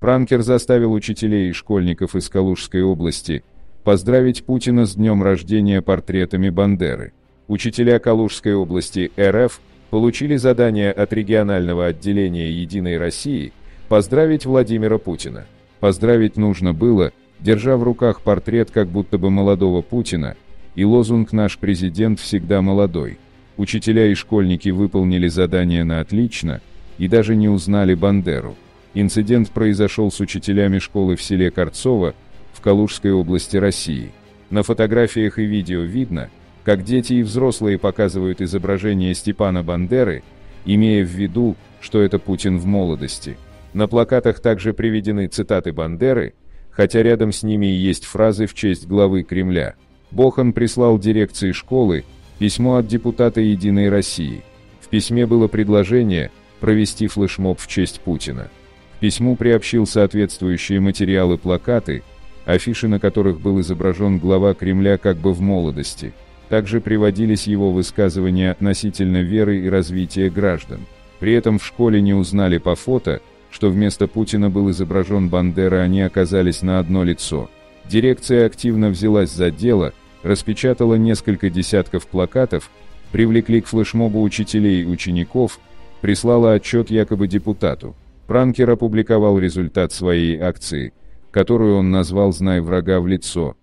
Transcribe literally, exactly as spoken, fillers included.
Пранкер заставил учителей и школьников из Калужской области поздравить Путина с днем рождения портретами Бандеры. Учителя Калужской области эр эф получили задание от регионального отделения «Единой России» поздравить Владимира Путина. Поздравить нужно было, держа в руках портрет как будто бы молодого Путина и лозунг «Наш президент всегда молодой». Учителя и школьники выполнили задание на отлично и даже не узнали Бандеру. Инцидент произошел с учителями школы в селе Корцово в Калужской области России. На фотографиях и видео видно, как дети и взрослые показывают изображение Степана Бандеры, имея в виду, что это Путин в молодости. На плакатах также приведены цитаты Бандеры, хотя рядом с ними и есть фразы в честь главы Кремля. Бохан прислал дирекции школы письмо от депутата «Единой России». В письме было предложение провести флешмоб в честь Путина. К письму приобщил соответствующие материалы, плакаты, афиши, на которых был изображен глава Кремля как бы в молодости. Также приводились его высказывания относительно веры и развития граждан. При этом в школе не узнали по фото, что вместо Путина был изображен Бандера, они оказались на одно лицо. Дирекция активно взялась за дело, распечатала несколько десятков плакатов, привлекли к флешмобу учителей и учеников, прислала отчет якобы депутату. Пранкер опубликовал результат своей акции, которую он назвал «Знай врага в лицо».